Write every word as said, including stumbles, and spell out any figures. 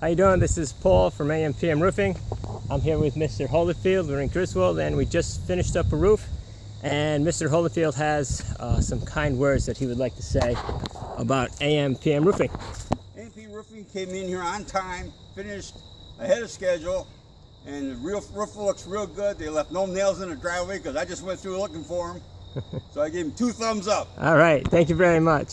How you doing? This is Paul from A M P M Roofing. I'm here with Mister Holyfield. We're in Griswold and we just finished up a roof, and Mister Holyfield has uh, some kind words that he would like to say about A M P M Roofing. A M P M Roofing came in here on time, finished ahead of schedule, and the real roof looks real good. They left no nails in the driveway because I just went through looking for them. So I gave them two thumbs up. All right. Thank you very much.